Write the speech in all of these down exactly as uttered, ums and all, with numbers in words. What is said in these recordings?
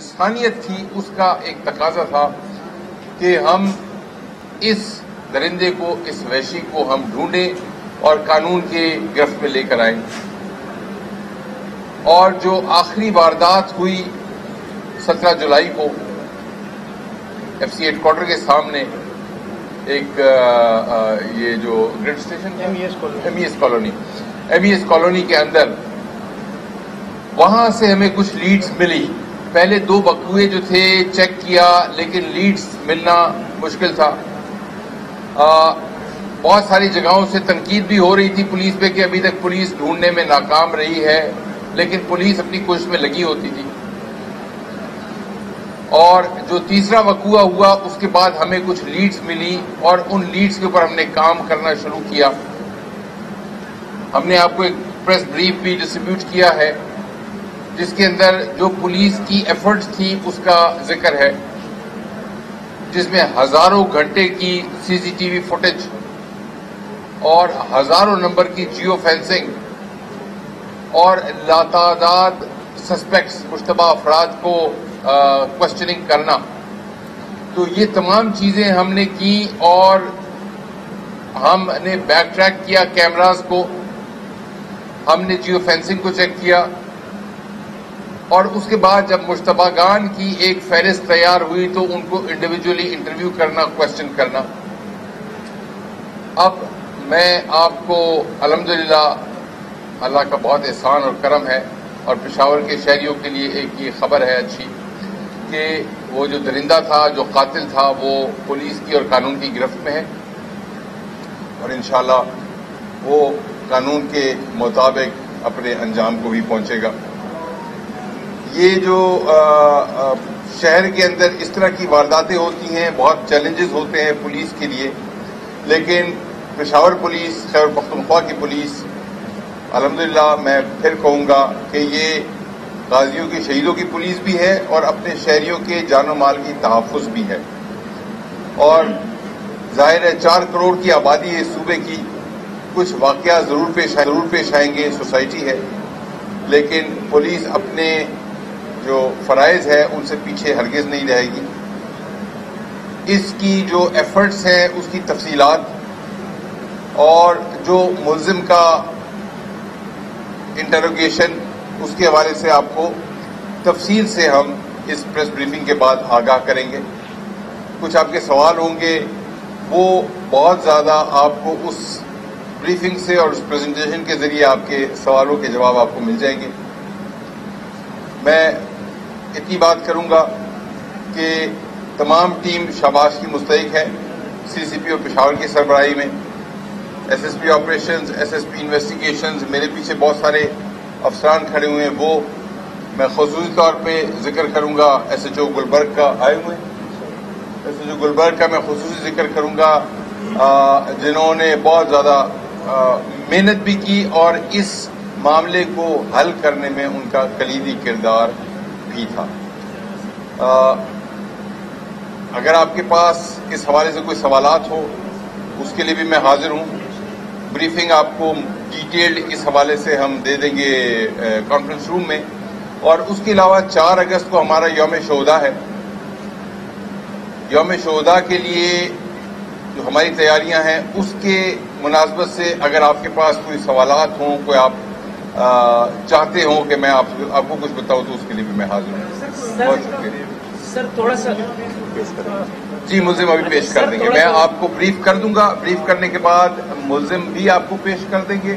इंसानियत थी उसका एक तकाजा था कि हम इस दरिंदे को, इस वैशी को हम ढूंढें और कानून के गिरफ्त में लेकर आए। और जो आखिरी वारदात हुई सत्रह जुलाई को एफ सी हेडक्वार्टर के सामने, एक आ, आ, ये जो grid station MES colony MES colony के अंदर, वहां से हमें कुछ लीड्स मिली। पहले दो बकवे जो थे चेक किया, लेकिन लीड्स मिलना मुश्किल था। आ, बहुत सारी जगहों से तनकीद भी हो रही थी पुलिस पे कि अभी तक पुलिस ढूंढने में नाकाम रही है, लेकिन पुलिस अपनी कोशिश में लगी होती थी। और जो तीसरा वकूआ हुआ उसके बाद हमें कुछ लीड्स मिली और उन लीड्स के ऊपर हमने काम करना शुरू किया। हमने आपको एक प्रेस ब्रीफ भी डिस्ट्रीब्यूट किया है जिसके अंदर जो पुलिस की एफर्ट्स थी उसका जिक्र है, जिसमें हजारों घंटे की सीसीटीवी फुटेज और हजारों नंबर की जियो फेंसिंग और लातादाद सस्पेक्ट्स, मुश्तबा अफराद को क्वेश्चनिंग करना, तो ये तमाम चीजें हमने की। और हमने बैक ट्रैक किया कैमरास को, हमने जियो फेंसिंग को चेक किया और उसके बाद जब मुश्तबागान की एक फहरिस्त तैयार हुई तो उनको इंडिविजुअली इंटरव्यू करना, क्वेश्चन करना। अब मैं आपको, अल्हम्दुलिल्लाह, अल्लाह का बहुत एहसान और करम है और पेशावर के शहरियों के लिए एक ये खबर है अच्छी कि वो जो दरिंदा था, जो कातिल था, वो पुलिस की और कानून की गिरफ्त में है और इंशाल्लाह वो कानून के मुताबिक अपने अंजाम को भी पहुंचेगा। ये जो आ, आ, शहर के अंदर इस तरह की वारदातें होती हैं, बहुत चैलेंजेस होते हैं पुलिस के लिए, लेकिन पेशावर पुलिस, खैबर पख्तूनख्वा की पुलिस, अल्हम्दुलिल्लाह मैं फिर कहूँगा कि ये गाजियों की, शहीदों की पुलिस भी है और अपने शहरियों के जानो माल की तहफ़्फ़ुज़ भी है। और जाहिर है चार करोड़ की आबादी है सूबे की, कुछ वाक़या ज़रूर पेश ज़रूर पेश आएंगे, सोसाइटी है, लेकिन पुलिस अपने जो फ़राइज़ है उनसे पीछे हरगिज़ नहीं रहेगी। इसकी जो एफर्ट्स हैं उसकी तफसीलात और जो मुल्ज़िम का इंटरोगेशन, उसके हवाले से आपको तफसील से हम इस प्रेस ब्रीफिंग के बाद आगाह करेंगे। कुछ आपके सवाल होंगे, वो बहुत ज़्यादा आपको उस ब्रीफिंग से और उस प्रेजेंटेशन के ज़रिए आपके सवालों के जवाब आपको मिल जाएंगे। मैं इतनी बात करूँगा कि तमाम टीम शाबाश की मुस्तहिक है, सीसीपी और पेशावर की सरबराही में, एसएसपी ऑपरेशंस, एसएसपी इन्वेस्टिगेशंस, मेरे पीछे बहुत सारे अफसरान खड़े हुए हैं, वो मैं खसूसी तौर पे जिक्र करूँगा। एसएचओ गुलबर्ग का आए हुए एसएचओ गुलबर्ग का मैं खसूसी जिक्र करूँगा, जिन्होंने बहुत ज़्यादा मेहनत भी की और इस मामले को हल करने में उनका कलीदी किरदार भी था। आ, अगर आपके पास इस हवाले से कोई सवालात हो उसके लिए भी मैं हाजिर हूँ। ब्रीफिंग आपको डिटेल्ड इस हवाले से हम दे देंगे कॉन्फ्रेंस रूम में। और उसके अलावा चार अगस्त को हमारा यौम-ए-शुहदा है। यौम-ए-शुहदा के लिए जो हमारी तैयारियां हैं उसके मुनासबत से अगर आपके पास कोई सवालात हों, कोई आप आ, चाहते हों कि मैं आप, आपको कुछ बताऊं, तो उसके लिए भी मैं हाजिर हूँ। जी, मुल्जिम अभी पेश कर देंगे, मैं आपको ब्रीफ कर दूंगा, ब्रीफ करने के बाद मुल्जिम भी आपको पेश कर देंगे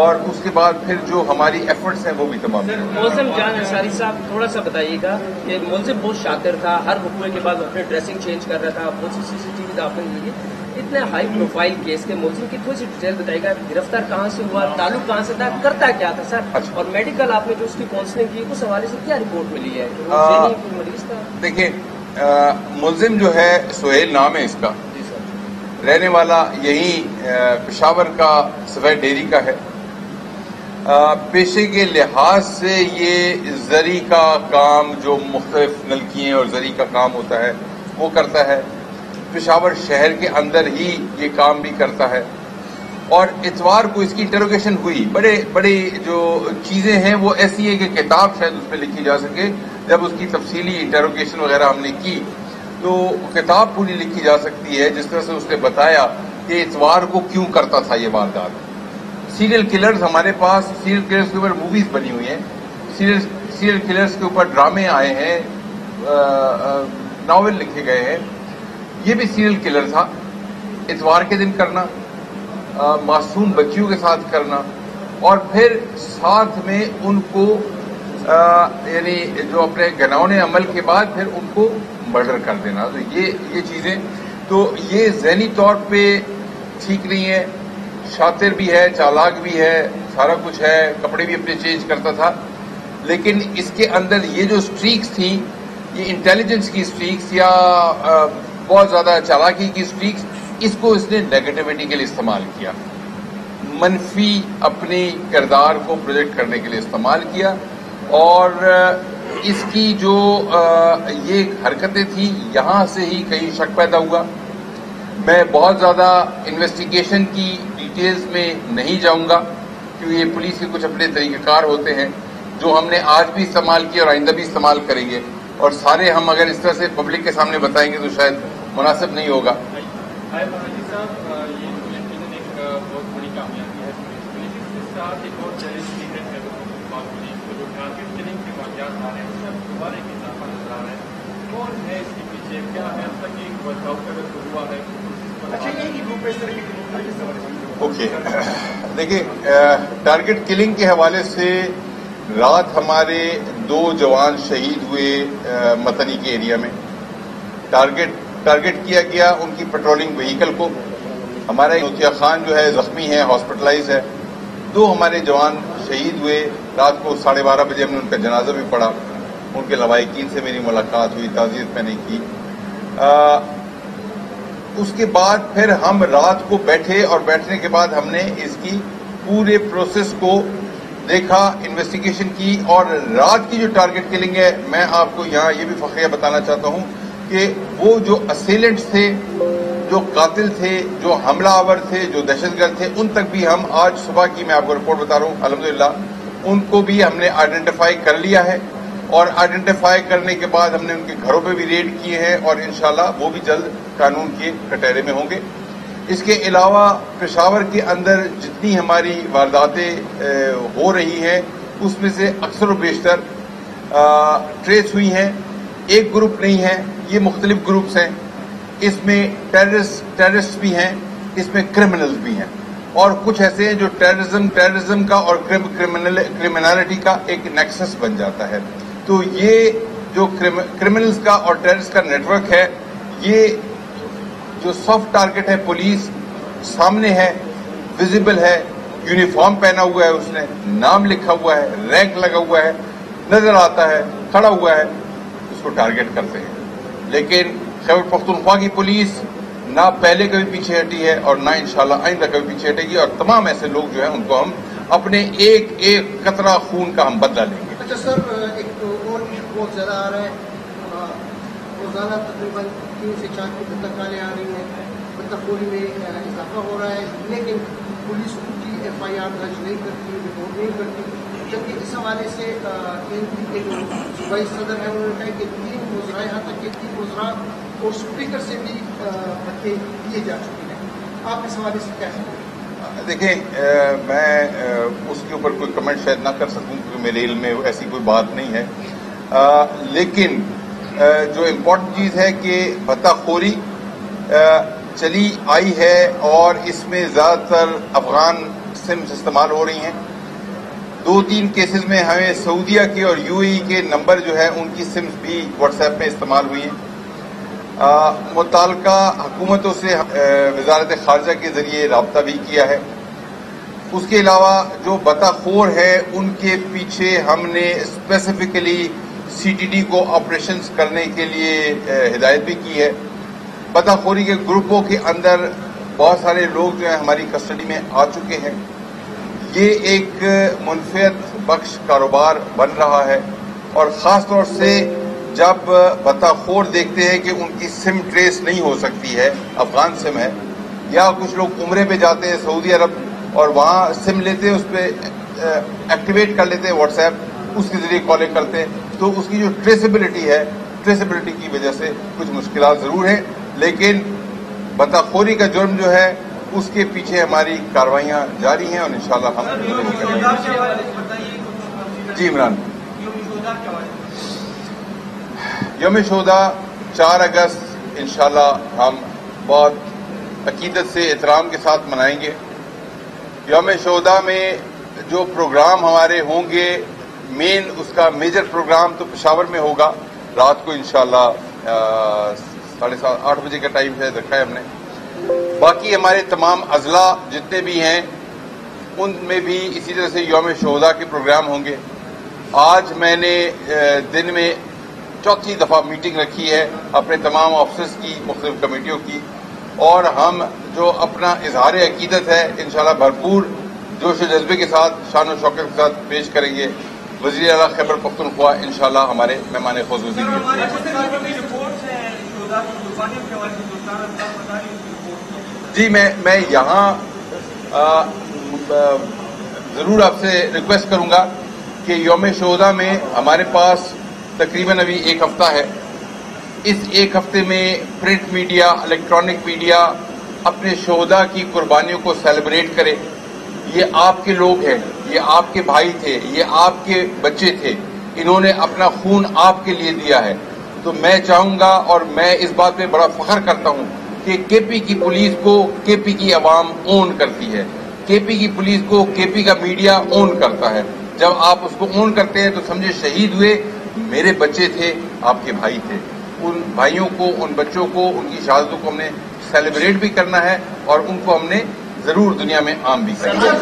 और उसके बाद फिर जो हमारी एफर्ट्स हैं वो भी तमाम। सर, मुल्जिम जान अंसारी साहब, थोड़ा सा बताइएगा कि मुल्जिम बहुत शातिर था, हर हुक्मे के बाद अपने ड्रेसिंग चेंज कर रहा था, बहुत सी सीसीटीवी दाखिल हुई है। इतने हाई प्रोफाइल केस के मुल्जिम की थोड़ी सी डिटेल बताइएगा, गिरफ्तार कहाँ से हुआ, ताल्लुक कहाँ से था, करता क्या था सर, और मेडिकल आपने जो उसकी काउंसलिंग की उस हवाले से क्या रिपोर्ट मिली है? मरीज था। देखिए, मुल्जिम जो है सुहेल नाम है इसका, रहने वाला यही पेशावर का सफाई डेरी का है। आ, पेशे के लिहाज से ये जरी का काम, जो मुख्तलिफ नलकियाँ और जरी का काम होता है, वो करता है। पेशावर शहर के अंदर ही ये काम भी करता है और इतवार को इसकी इंटरोगेशन हुई। बड़े बड़े जो चीज़ें हैं वो ऐसी है कि किताब शायद उस पर लिखी जा सके, जब उसकी तफसीली इंटरोगेशन वगैरह हमने की तो किताब पूरी लिखी जा सकती है जिस तरह से उसने बताया कि इतवार को क्यों करता था ये वारदात। सीरियल किलर्स हमारे पास, सीरियल किलर्स के ऊपर मूवीज बनी हुई हैं, सीरियल सीरियल किलर्स के ऊपर ड्रामे आए हैं, नावल लिखे गए हैं। ये भी सीरियल किलर था, इतवार के दिन करना, आ, मासूम बच्चियों के साथ करना और फिर साथ में उनको यानी जो अपने घिनौने अमल के बाद फिर उनको मर्डर कर देना। तो ये ये चीज़ें तो ये ज़हनी तौर पे ठीक नहीं है। शातिर भी है, चालाक भी है, सारा कुछ है, कपड़े भी अपने चेंज करता था, लेकिन इसके अंदर ये जो स्ट्रीक्स थी ये इंटेलिजेंस की स्ट्रीक्स या बहुत ज़्यादा चालाकी की स्ट्रीक्स, इसको इसने नेगेटिविटी के लिए इस्तेमाल किया, मनफी अपने किरदार को प्रोजेक्ट करने के लिए इस्तेमाल किया। और इसकी जो ये हरकतें थी यहाँ से ही कहीं शक पैदा हुआ। मैं बहुत ज़्यादा इन्वेस्टिगेशन की डिटेल्स में नहीं जाऊँगा क्योंकि ये पुलिस के कुछ अपने तरीक़ेकार होते हैं जो हमने आज भी इस्तेमाल किया और आइंदा भी इस्तेमाल करेंगे, और सारे हम अगर इस तरह से पब्लिक के सामने बताएंगे तो शायद मुनासिब नहीं होगा। ओके, देखिए टारगेट किलिंग के हवाले से रात हमारे दो जवान शहीद हुए मतनी के एरिया में। टारगेट टारगेट किया गया उनकी पेट्रोलिंग व्हीकल को। हमारा नोतिया खान जो है जख्मी है, हॉस्पिटलाइज है। दो हमारे जवान शहीद हुए। रात को साढ़े बारह बजे हमने उनका जनाजा भी पढ़ा, उनके लवाहिकीन से मेरी मुलाकात हुई, ताज़ियत मैंने की। आ, उसके बाद फिर हम रात को बैठे और बैठने के बाद हमने इसकी पूरे प्रोसेस को देखा, इन्वेस्टिगेशन की। और रात की जो टारगेट किलिंग है, मैं आपको यहाँ ये भी फखरिया बताना चाहता हूँ कि वो जो असेलेंट थे, जो कातिल थे, जो हमलावर थे, जो दहशतगर्द थे, उन तक भी हम आज सुबह की मैं आपको रिपोर्ट बता रहा हूँ अल्हम्दुलिल्लाह उनको भी हमने आइडेंटिफाई कर लिया है। और आइडेंटिफाई करने के बाद हमने उनके घरों पे भी रेड किए हैं और इंशाल्लाह वो भी जल्द कानून के कटहरे में होंगे। इसके अलावा पेशावर के अंदर जितनी हमारी वारदातें हो रही हैं उसमें से अक्सर बेशतर ट्रेस हुई हैं। एक ग्रुप नहीं है, ये मुख्तलिफ ग्रुप्स हैं। इसमें टेररिस्ट टेररिस्ट भी हैं, इसमें क्रिमिनल्स भी हैं, और कुछ ऐसे हैं जो टेररिज्म टेररिज्म का और क्रिमिनल क्रिमिनलिटी का एक नेक्सस बन जाता है। तो ये जो क्रिमिनल्स का और टेररिस्ट का नेटवर्क है, ये जो सॉफ्ट टारगेट है, पुलिस सामने है, विजिबल है, यूनिफॉर्म पहना हुआ है, उसने नाम लिखा हुआ है, रैंक लगा हुआ है, नजर आता है, खड़ा हुआ है, उसको टारगेट करते हैं। लेकिन खैबर पख्तूनख्वा की पुलिस ना पहले कभी पीछे हटी है और ना इंशाल्लाह आइंदा कभी पीछे हटेगी, और तमाम ऐसे लोग जो है उनको हम अपने एक एक कतरा खून का हम बदला लेंगे। अच्छा सर, एक तो और भी बहुत ज़्यादा आ रहा है, रोज़ाना तकरीबन तीन से चार की बंदकालें आ रही हैं, बंदखोरी में इजाफा हो रहा है, लेकिन पुलिस की एफ आई आर दर्ज नहीं करती, रिपोर्ट नहीं करती। जबकि इस हवाले से एन पी के जो सूबाई सदर है उन्होंने कहा कि तीन वज़रा यहाँ तक के तीन वज़रा और स्पीकर से भी बच्चे दिए जा चुके हैं। आप इस हवाले से क्या कहेंगे? देखें, मैं आ, उसके ऊपर कोई कमेंट शायद ना कर सकूं क्योंकि मेरे इल्म में ऐसी कोई बात नहीं है। आ, लेकिन आ, जो इम्पोर्टेंट चीज़ है कि भत्ताखोरी चली आई है और इसमें ज़्यादातर अफगान सिम्स इस्तेमाल हो रही हैं। दो तीन केसेस में हमें सऊदीया के और यूएई के नंबर जो है उनकी सिम्स भी व्हाट्सएप में इस्तेमाल हुई हैं। मुतालका हुकूमतों से वजारत खारजा के जरिए रबता भी किया है। उसके अलावा जो बताखोर है उनके पीछे हमने स्पेसिफिकली सीटीडी को ऑपरेशंस करने के लिए हिदायत भी की है। बताखोरी के ग्रुपों के अंदर बहुत सारे लोग जो हैं हमारी कस्टडी में आ चुके हैं। ये एक मुनफियत बख्श कारोबार बन रहा है, और ख़ास तौर से जब बताखोर देखते हैं कि उनकी सिम ट्रेस नहीं हो सकती है, अफगान सिम है, या कुछ लोग उम्रे पे जाते हैं सऊदी अरब और वहाँ सिम लेते हैं, उस पर एक्टिवेट कर लेते हैं व्हाट्सएप, उसके ज़रिए कॉलिंग करते हैं। तो उसकी जो ट्रेसेबिलिटी है, ट्रेसेबिलिटी की वजह से कुछ मुश्किलात ज़रूर हैं, लेकिन बंदाखोरी का जुर्म जो है उसके पीछे हमारी कार्रवाइयाँ जारी हैं और इंशाल्लाह हम जी इमरान। यौम-ए-शुहदा चार अगस्त इंशाल्लाह हम बहुत अकीदत से एहतराम के साथ मनाएंगे। यौम-ए-शुहदा में जो प्रोग्राम हमारे होंगे, मेन उसका मेजर प्रोग्राम तो पेशावर में होगा, रात को इंशाल्लाह साढ़े सात आठ बजे का टाइम शायद रखा है हमने। बाकी हमारे तमाम अजला जितने भी हैं उनमें भी इसी तरह से यौम-ए-शुहदा के प्रोग्राम होंगे। आज मैंने दिन में चौथी दफ़ा मीटिंग रखी है अपने तमाम ऑफिसर्स की, मुख्तलिफ कमेटियों की, और हम जो अपना इजहार अकीदत है इंशाल्लाह भरपूर जोश व जज्बे के साथ, शान और शौकत के साथ पेश करेंगे। वज़ीर आला खैबर पख्तूनख्वा इंशाल्लाह हमारे मेहमान खुसूसी जी। मैं मैं यहाँ ज़रूर आपसे रिक्वेस्ट करूँगा कि यौम-ए-शुहदा में हमारे पास तकरीबन अभी एक हफ्ता है। इस एक हफ्ते में प्रिंट मीडिया, इलेक्ट्रॉनिक मीडिया अपने शोहदा की कुर्बानियों को सेलिब्रेट करे। ये आपके लोग हैं, ये आपके भाई थे, ये आपके बच्चे थे, इन्होंने अपना खून आपके लिए दिया है। तो मैं चाहूँगा और मैं इस बात पे बड़ा फख्र करता हूँ कि केपी की पुलिस को केपी की आवाम ओन करती है, केपी की पुलिस को केपी का मीडिया ओन करता है। जब आप उसको ओन करते हैं तो समझे शहीद हुए मेरे बच्चे थे, आपके भाई थे। उन भाइयों को, उन बच्चों को, उनकी शहादतों को हमने सेलिब्रेट भी करना है और उनको हमने जरूर दुनिया में आम भी करना है।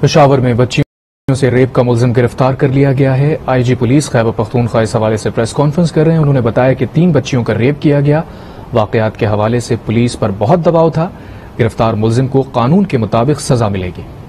पेशावर में बच्चियों से रेप का मुलजिम गिरफ्तार कर लिया गया है। आईजी पुलिस खैबर पख्तूनख्वा इस हवाले से प्रेस कॉन्फ्रेंस कर रहे हैं। उन्होंने बताया कि तीन बच्चियों का रेप किया गया। वाकयात के हवाले से पुलिस पर बहुत दबाव था। गिरफ्तार मुलजिम को कानून के मुताबिक सजा मिलेगी।